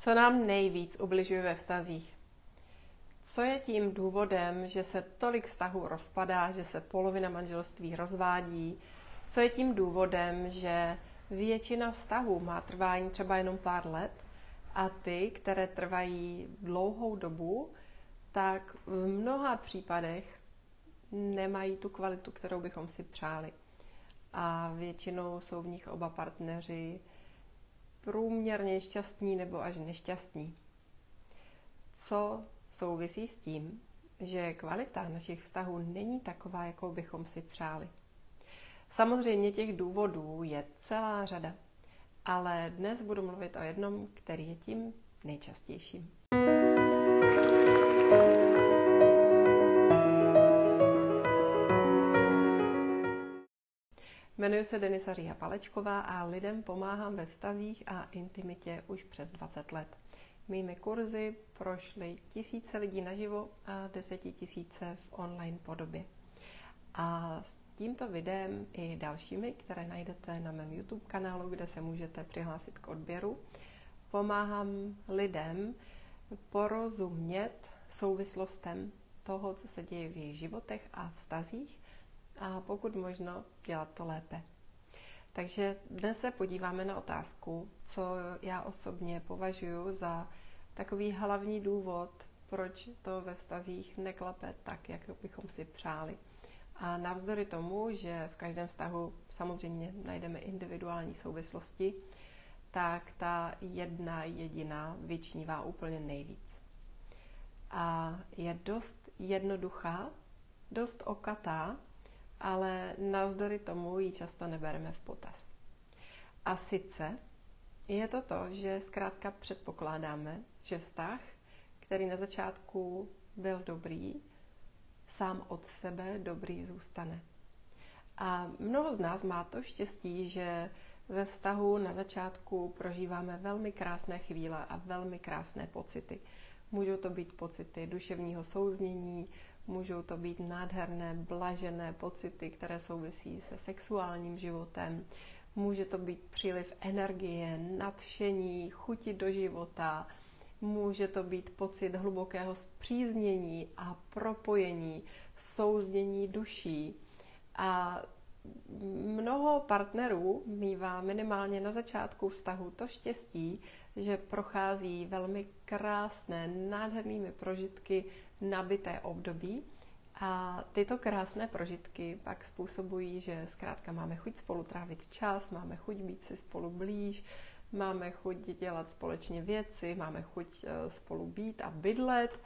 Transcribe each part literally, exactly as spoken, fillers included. Co nám nejvíc ubližuje ve vztazích? Co je tím důvodem, že se tolik vztahů rozpadá, že se polovina manželství rozvádí? Co je tím důvodem, že většina vztahů má trvání třeba jenom pár let a ty, které trvají dlouhou dobu, tak v mnoha případech nemají tu kvalitu, kterou bychom si přáli. A většinou jsou v nich oba partneři průměrně šťastní nebo až nešťastní. Co souvisí s tím, že kvalita našich vztahů není taková, jakou bychom si přáli? Samozřejmě těch důvodů je celá řada, ale dnes budu mluvit o jednom, který je tím nejčastějším. Jmenuji se Denisa Říha Palečková a lidem pomáhám ve vztazích a intimitě už přes dvacet let. Mými kurzy prošly tisíce lidí naživo a desetitisíce v online podobě. A s tímto videem i dalšími, které najdete na mém YouTube kanálu, kde se můžete přihlásit k odběru, pomáhám lidem porozumět souvislostem toho, co se děje v jejich životech a vztazích, a pokud možno dělat to lépe. Takže dnes se podíváme na otázku, co já osobně považuji za takový hlavní důvod, proč to ve vztazích neklape tak, jak bychom si přáli. A navzdory tomu, že v každém vztahu samozřejmě najdeme individuální souvislosti, tak ta jedna jediná vyčnívá úplně nejvíc. A je dost jednoduchá, dost okatá, ale navzdory tomu ji často nebereme v potaz. A sice je to to, že zkrátka předpokládáme, že vztah, který na začátku byl dobrý, sám od sebe dobrý zůstane. A mnoho z nás má to štěstí, že ve vztahu na začátku prožíváme velmi krásné chvíle a velmi krásné pocity. Můžou to být pocity duševního souznění, můžou to být nádherné, blažené pocity, které souvisí se sexuálním životem. Může to být příliv energie, nadšení, chuti do života. Může to být pocit hlubokého spříznění a propojení, souznění duší. A mnoho partnerů mívá minimálně na začátku vztahu to štěstí, že prochází velmi krásné, nádhernými prožitky nabité období a tyto krásné prožitky pak způsobují, že zkrátka máme chuť spolu trávit čas, máme chuť být si spolu blíž, máme chuť dělat společně věci, máme chuť spolu být a bydlet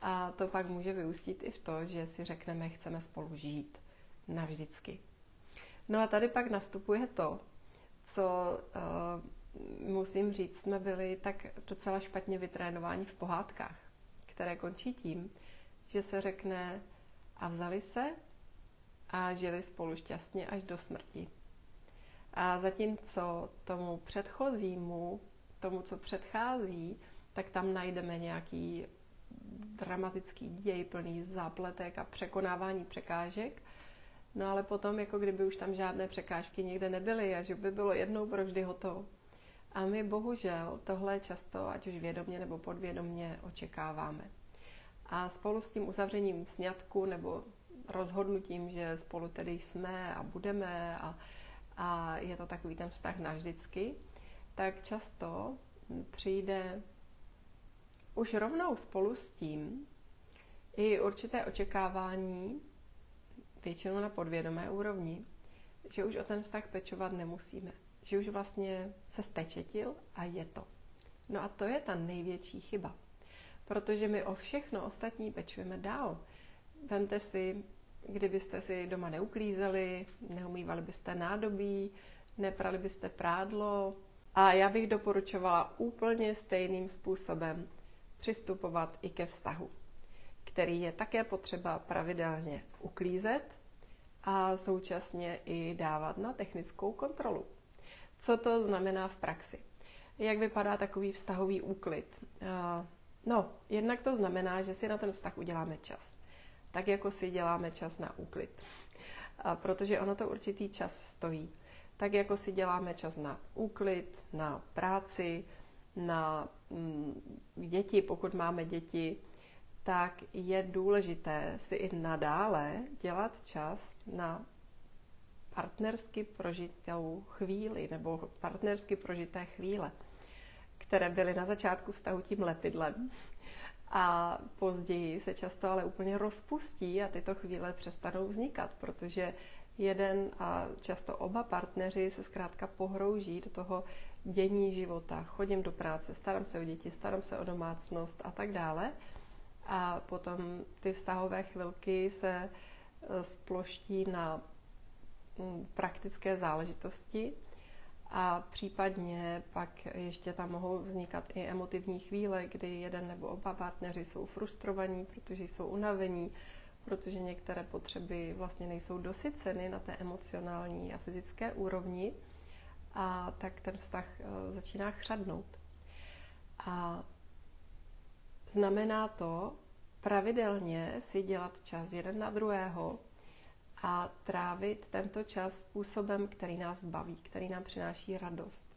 a to pak může vyústit i v to, že si řekneme, chceme spolu žít navždycky. No a tady pak nastupuje to, co uh, musím říct, jsme byli tak docela špatně vytrénováni v pohádkách, které končí tím, že se řekne a vzali se a žili spolu šťastně až do smrti. A zatímco tomu předchozímu, tomu, co předchází, tak tam najdeme nějaký dramatický děj plný zápletek a překonávání překážek. No ale potom, jako kdyby už tam žádné překážky někde nebyly a že by bylo jednou provždy hotovo. A my bohužel tohle často, ať už vědomě nebo podvědomě, očekáváme. A spolu s tím uzavřením sňatku nebo rozhodnutím, že spolu tedy jsme a budeme a, a je to takový ten vztah navždycky, tak často přijde už rovnou spolu s tím i určité očekávání, většinou na podvědomé úrovni, že už o ten vztah pečovat nemusíme. Že už vlastně se spečetil a je to. No a to je ta největší chyba. Protože my o všechno ostatní pečujeme dál. Vemte si, kdybyste si doma neuklízeli, neumývali byste nádobí, neprali byste prádlo. A já bych doporučovala úplně stejným způsobem přistupovat i ke vztahu, který je také potřeba pravidelně uklízet a současně i dávat na technickou kontrolu. Co to znamená v praxi? Jak vypadá takový vztahový úklid? No, jednak to znamená, že si na ten vztah uděláme čas. Tak jako si děláme čas na úklid. Protože ono to určitý čas stojí. Tak jako si děláme čas na úklid, na práci, na děti, pokud máme děti, tak je důležité si i nadále dělat čas na partnersky prožitou chvíli nebo partnersky prožité chvíle, které byly na začátku vztahu tím lepidlem a později se často ale úplně rozpustí a tyto chvíle přestanou vznikat, protože jeden a často oba partneři se zkrátka pohrouží do toho dění života. Chodím do práce, starám se o děti, starám se o domácnost a tak dále. A potom ty vztahové chvilky se sploští na praktické záležitosti a případně pak ještě tam mohou vznikat i emotivní chvíle, kdy jeden nebo oba partneři jsou frustrovaní, protože jsou unavení, protože některé potřeby vlastně nejsou dosyceny na té emocionální a fyzické úrovni a tak ten vztah začíná chřadnout. A znamená to pravidelně si dělat čas jeden na druhého a trávit tento čas způsobem, který nás baví, který nám přináší radost.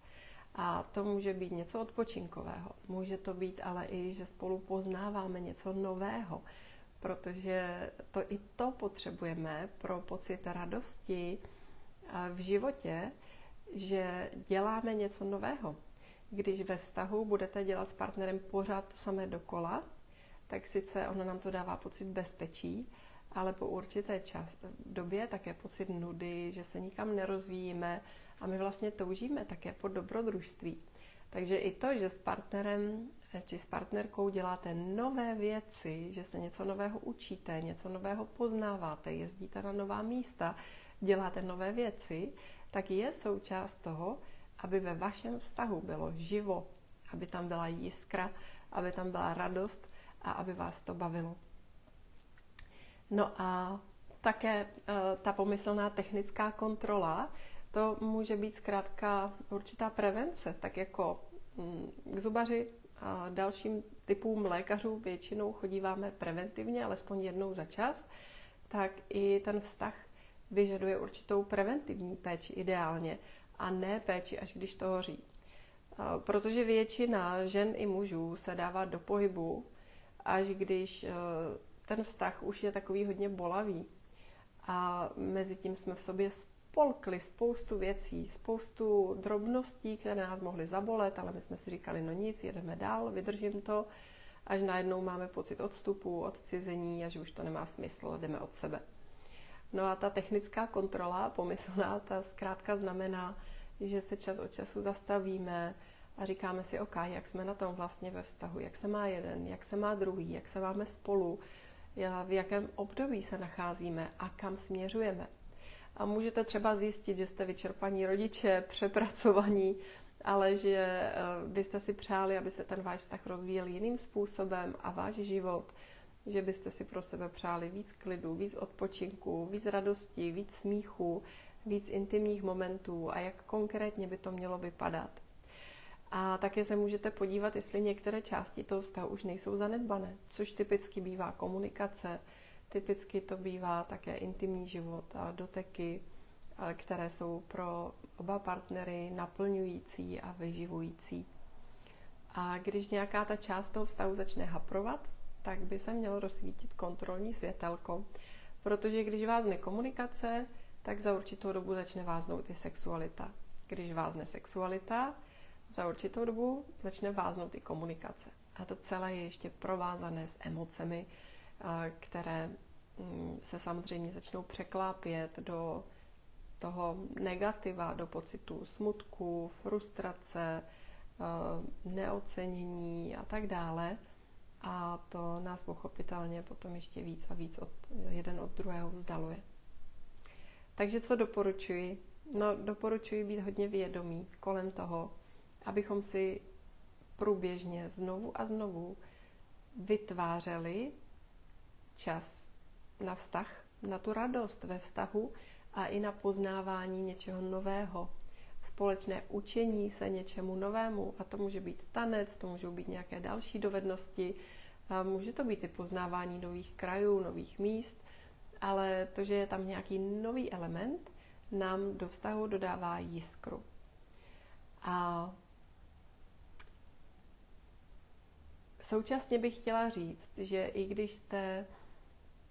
A to může být něco odpočinkového, může to být ale i, že spolu poznáváme něco nového, protože to i to potřebujeme pro pocit radosti v životě, že děláme něco nového. Když ve vztahu budete dělat s partnerem pořád samé dokola, tak sice ono nám to dává pocit bezpečí, ale po určité čas, době také pocit nudy, že se nikam nerozvíjíme a my vlastně toužíme také po dobrodružství. Takže i to, že s partnerem či s partnerkou děláte nové věci, že se něco nového učíte, něco nového poznáváte, jezdíte na nová místa, děláte nové věci, tak je součást toho, aby ve vašem vztahu bylo živo, aby tam byla jiskra, aby tam byla radost a aby vás to bavilo. No a také ta pomyslná technická kontrola, to může být zkrátka určitá prevence, tak jako k zubaři a dalším typům lékařů většinou chodíváme preventivně, alespoň jednou za čas, tak i ten vztah vyžaduje určitou preventivní péči ideálně a ne péči, až když to hoří. Protože většina žen i mužů se dává do pohybu, až když ten vztah už je takový hodně bolavý a mezi tím jsme v sobě spolkli spoustu věcí, spoustu drobností, které nás mohly zabolet, ale my jsme si říkali, no nic, jedeme dál, vydržím to, až najednou máme pocit odstupu, odcizení a že už to nemá smysl, jdeme od sebe. No a ta technická kontrola, pomyslná, ta zkrátka znamená, že se čas od času zastavíme a říkáme si, OK, jak jsme na tom vlastně ve vztahu, jak se má jeden, jak se má druhý, jak se máme spolu, v jakém období se nacházíme a kam směřujeme. A můžete třeba zjistit, že jste vyčerpaní rodiče, přepracovaní, ale že byste si přáli, aby se ten váš vztah rozvíjel jiným způsobem a váš život, že byste si pro sebe přáli víc klidu, víc odpočinku, víc radosti, víc smíchu, víc intimních momentů a jak konkrétně by to mělo vypadat. A také se můžete podívat, jestli některé části toho vztahu už nejsou zanedbané, což typicky bývá komunikace, typicky to bývá také intimní život a doteky, které jsou pro oba partnery naplňující a vyživující. A když nějaká ta část toho vztahu začne haprovat, tak by se mělo rozsvítit kontrolní světelko, protože když vázne komunikace, tak za určitou dobu začne váznout i sexualita. Když vázne sexualita, za určitou dobu začne váznout i komunikace. A to celé je ještě provázané s emocemi, které se samozřejmě začnou překlápět do toho negativa, do pocitu smutku, frustrace, neocenění a tak dále. A to nás pochopitelně potom ještě víc a víc od, jeden od druhého vzdaluje. Takže co doporučuji? No, doporučuji být hodně vědomí kolem toho, abychom si průběžně znovu a znovu vytvářeli čas na vztah, na tu radost ve vztahu a i na poznávání něčeho nového. Společné učení se něčemu novému, a to může být tanec, to můžou být nějaké další dovednosti, a může to být i poznávání nových krajů, nových míst, ale to, že je tam nějaký nový element, nám do vztahu dodává jiskru. A Současně bych chtěla říct, že i když jste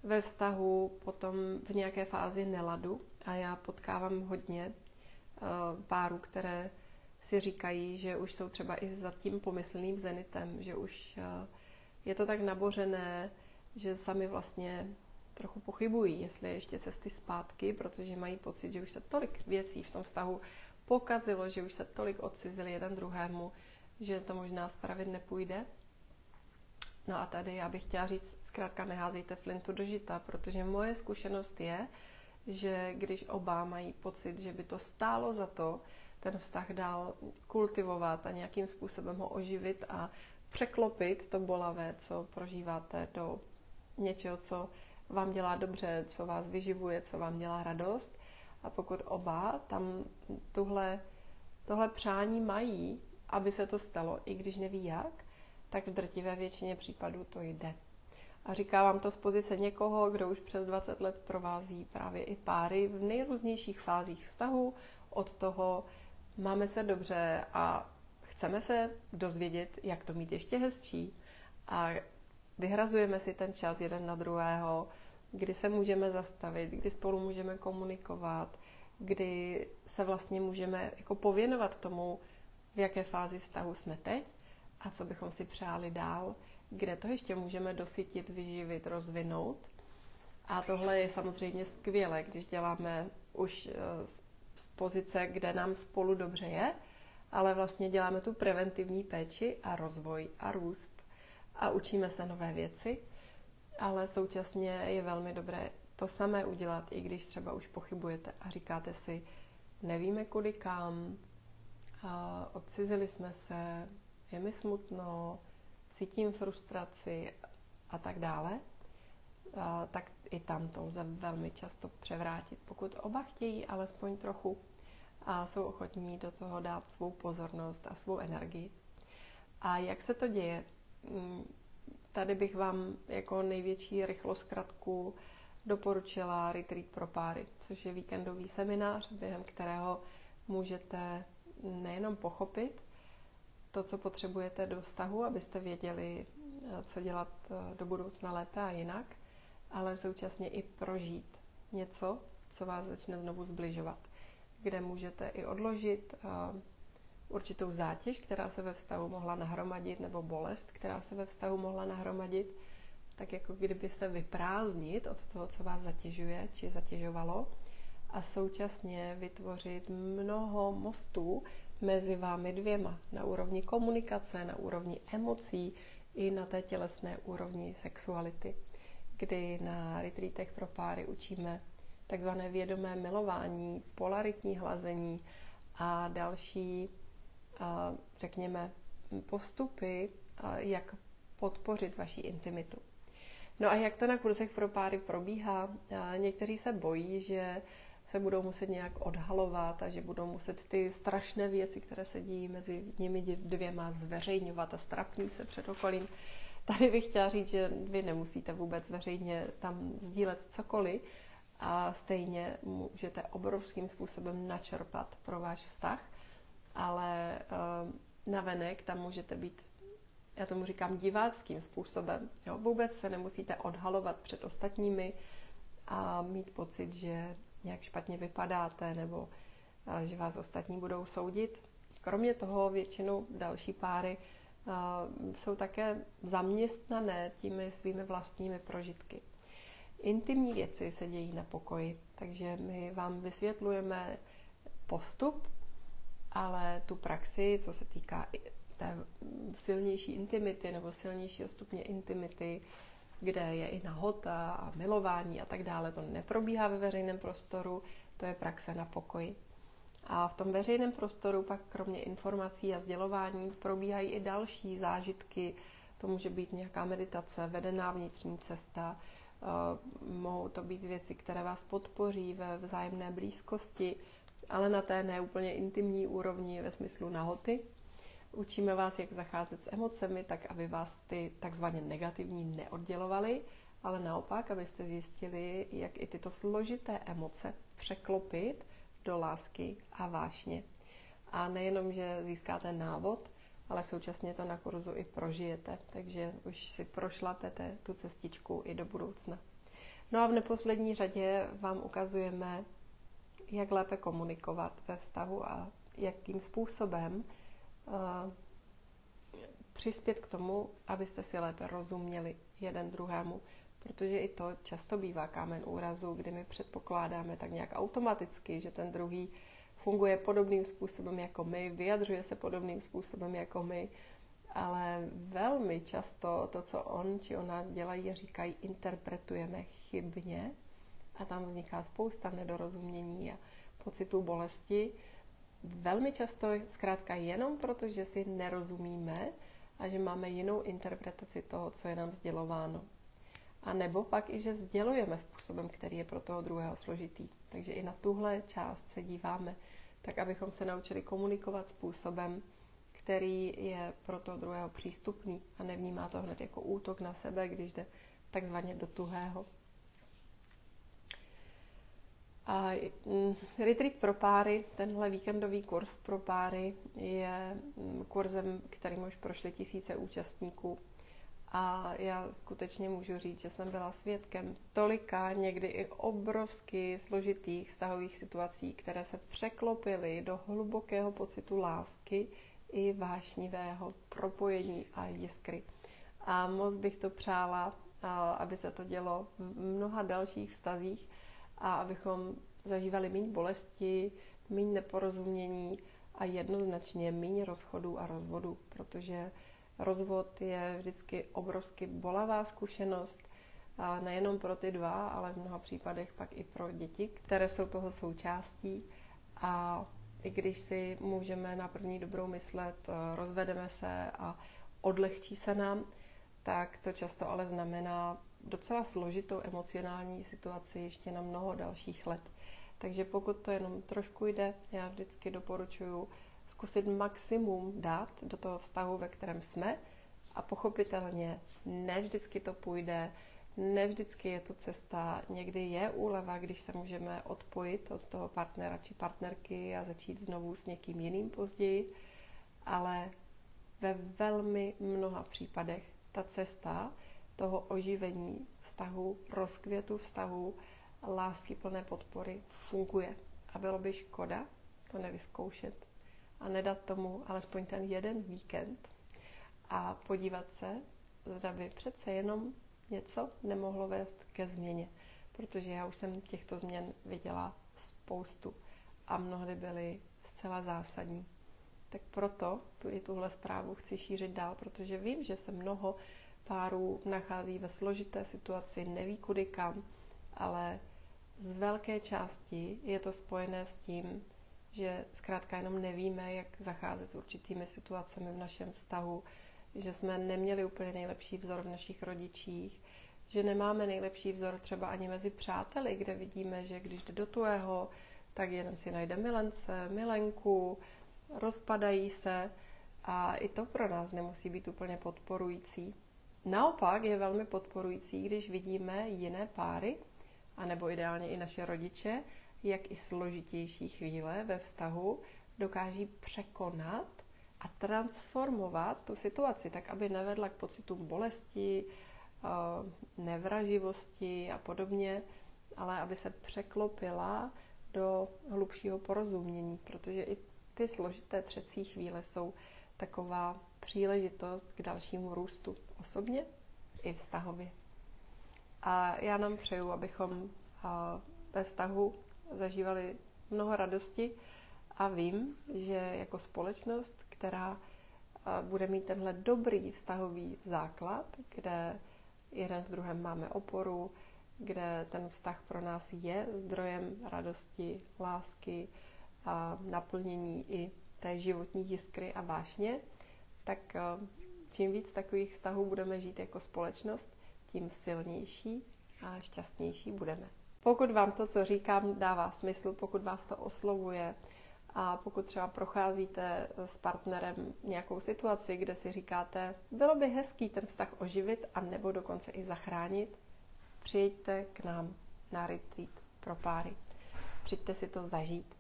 ve vztahu potom v nějaké fázi neladu, a já potkávám hodně párů, které si říkají, že už jsou třeba i za tím pomyslným zenitem, že už je to tak nabořené, že sami vlastně trochu pochybují, jestli ještě cesty zpátky, protože mají pocit, že už se tolik věcí v tom vztahu pokazilo, že už se tolik odcizili jeden druhému, že to možná spravit nepůjde. No a tady já bych chtěla říct, zkrátka neházejte flintu do žita, protože moje zkušenost je, že když oba mají pocit, že by to stálo za to, ten vztah dál kultivovat a nějakým způsobem ho oživit a překlopit to bolavé, co prožíváte, do něčeho, co vám dělá dobře, co vás vyživuje, co vám dělá radost. A pokud oba tam tuhle, tohle přání mají, aby se to stalo, i když neví jak, tak v drtivé většině případů to jde. A říkám vám to z pozice někoho, kdo už přes dvacet let provází právě i páry v nejrůznějších fázích vztahu, od toho máme se dobře a chceme se dozvědět, jak to mít ještě hezčí. A vyhrazujeme si ten čas jeden na druhého, kdy se můžeme zastavit, kdy spolu můžeme komunikovat, kdy se vlastně můžeme jako pověnovat tomu, v jaké fázi vztahu jsme teď a co bychom si přáli dál, kde to ještě můžeme dosytit, vyživit, rozvinout. A tohle je samozřejmě skvělé, když děláme už z pozice, kde nám spolu dobře je, ale vlastně děláme tu preventivní péči a rozvoj a růst a učíme se nové věci, ale současně je velmi dobré to samé udělat, i když třeba už pochybujete a říkáte si, nevíme kudy kam, odcizili jsme se, je mi smutno, cítím frustraci a tak dále, a tak i tam to lze velmi často převrátit. Pokud oba chtějí alespoň trochu a jsou ochotní do toho dát svou pozornost a svou energii. A jak se to děje? Tady bych vám jako největší rychlozkratku doporučila Retreat pro páry, což je víkendový seminář, během kterého můžete nejenom pochopit to, co potřebujete do vztahu, abyste věděli, co dělat do budoucna lépe a jinak, ale současně i prožít něco, co vás začne znovu zbližovat, kde můžete i odložit určitou zátěž, která se ve vztahu mohla nahromadit, nebo bolest, která se ve vztahu mohla nahromadit, tak jako kdyby se vyprázdnit od toho, co vás zatěžuje, či zatěžovalo, a současně vytvořit mnoho mostů mezi vámi dvěma na úrovni komunikace, na úrovni emocí i na té tělesné úrovni sexuality, kdy na retreatech pro páry učíme takzvané vědomé milování, polaritní hlazení a další, řekněme, postupy, jak podpořit vaši intimitu. No a jak to na kurzech pro páry probíhá? Někteří se bojí, že se budou muset nějak odhalovat a že budou muset ty strašné věci, které se dějí mezi nimi dvěma, zveřejňovat a strapní se před okolím. Tady bych chtěla říct, že vy nemusíte vůbec veřejně tam sdílet cokoliv a stejně můžete obrovským způsobem načerpat pro váš vztah, ale navenek tam můžete být, já tomu říkám, diváckým způsobem. Jo, vůbec se nemusíte odhalovat před ostatními a mít pocit, že nějak špatně vypadáte nebo že vás ostatní budou soudit. Kromě toho většinou další páry jsou také zaměstnané těmi svými vlastními prožitky. Intimní věci se dějí na pokoji, takže my vám vysvětlujeme postup, ale tu praxi, co se týká té silnější intimity nebo silnějšího stupně intimity, kde je i nahota a milování a tak dále, to neprobíhá ve veřejném prostoru, to je praxe na pokoji. A v tom veřejném prostoru pak kromě informací a sdělování probíhají i další zážitky. To může být nějaká meditace, vedená vnitřní cesta, mohou to být věci, které vás podpoří ve vzájemné blízkosti, ale na té neúplně intimní úrovni ve smyslu nahoty. Učíme vás, jak zacházet s emocemi, tak aby vás ty takzvaně negativní neoddělovaly, ale naopak, abyste zjistili, jak i tyto složité emoce překlopit do lásky a vášně. A nejenom, že získáte návod, ale současně to na kurzu i prožijete, takže už si prošlapete tu cestičku i do budoucna. No a v neposlední řadě vám ukazujeme, jak lépe komunikovat ve vztahu a jakým způsobem uh, přispět k tomu, abyste si lépe rozuměli jeden druhému, protože i to často bývá kámen úrazu, kdy my předpokládáme tak nějak automaticky, že ten druhý funguje podobným způsobem jako my, vyjadřuje se podobným způsobem jako my, ale velmi často to, co on či ona dělají, říkají, interpretujeme chybně a tam vzniká spousta nedorozumění a pocitů bolesti. Velmi často zkrátka jenom proto, že si nerozumíme a že máme jinou interpretaci toho, co je nám sdělováno. A nebo pak i, že sdělujeme způsobem, který je pro toho druhého složitý. Takže i na tuhle část se díváme, tak abychom se naučili komunikovat způsobem, který je pro toho druhého přístupný a nevnímá to hned jako útok na sebe, když jde takzvaně do tuhého. A Retreat pro páry, tenhle víkendový kurz pro páry, je kurzem, kterým už prošly tisíce účastníků. A já skutečně můžu říct, že jsem byla svědkem tolika, někdy i obrovsky složitých vztahových situací, které se překlopily do hlubokého pocitu lásky i vášnivého propojení a jiskry. A moc bych to přála, aby se to dělo v mnoha dalších vztazích a abychom zažívali méně bolesti, méně neporozumění a jednoznačně méně rozchodů a rozvodů, protože rozvod je vždycky obrovsky bolavá zkušenost, a nejenom pro ty dva, ale v mnoha případech pak i pro děti, které jsou toho součástí. A i když si můžeme na první dobrou myslet, rozvedeme se a odlehčí se nám, tak to často ale znamená docela složitou emocionální situaci ještě na mnoho dalších let. Takže pokud to jenom trošku jde, já vždycky doporučuji zkusit maximum dát do toho vztahu, ve kterém jsme, a pochopitelně ne vždycky to půjde, ne vždycky je to cesta, někdy je úleva, když se můžeme odpojit od toho partnera či partnerky a začít znovu s někým jiným později, ale ve velmi mnoha případech ta cesta toho oživení vztahu, rozkvětu vztahu, lásky plné podpory funguje a bylo by škoda to nevyzkoušet a nedat tomu alespoň ten jeden víkend a podívat se, zda by přece jenom něco nemohlo vést ke změně. Protože já už jsem těchto změn viděla spoustu a mnohdy byly zcela zásadní. Tak proto tu i tuhle zprávu chci šířit dál, protože vím, že se mnoho párů nachází ve složité situaci, neví kudy kam, ale z velké části je to spojené s tím, že zkrátka jenom nevíme, jak zacházet s určitými situacemi v našem vztahu, že jsme neměli úplně nejlepší vzor v našich rodičích, že nemáme nejlepší vzor třeba ani mezi přáteli, kde vidíme, že když jde do tuhého, tak jeden si najde milence, milenku, rozpadají se a i to pro nás nemusí být úplně podporující. Naopak je velmi podporující, když vidíme jiné páry, anebo ideálně i naše rodiče, jak i složitější chvíle ve vztahu dokáží překonat a transformovat tu situaci tak, aby nevedla k pocitům bolesti, nevraživosti a podobně, ale aby se překlopila do hlubšího porozumění, protože i ty složité třecí chvíle jsou taková příležitost k dalšímu růstu osobně i vztahově. A já nám přeju, abychom ve vztahu zažívali mnoho radosti a vím, že jako společnost, která bude mít tenhle dobrý vztahový základ, kde jeden v druhém máme oporu, kde ten vztah pro nás je zdrojem radosti, lásky a naplnění i té životní jiskry a vášně, tak čím víc takových vztahů budeme žít jako společnost, tím silnější a šťastnější budeme. Pokud vám to, co říkám, dává smysl, pokud vás to oslovuje a pokud třeba procházíte s partnerem nějakou situaci, kde si říkáte, bylo by hezký ten vztah oživit a nebo dokonce i zachránit, přijďte k nám na retreat pro páry. Přijďte si to zažít.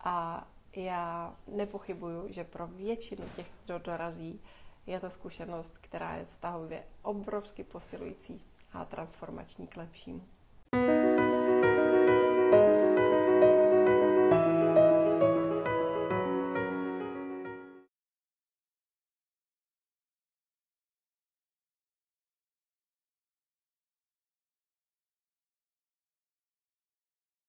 A já nepochybuju, že pro většinu těch, kdo dorazí, je to zkušenost, která je vztahově obrovsky posilující a transformační k lepšímu.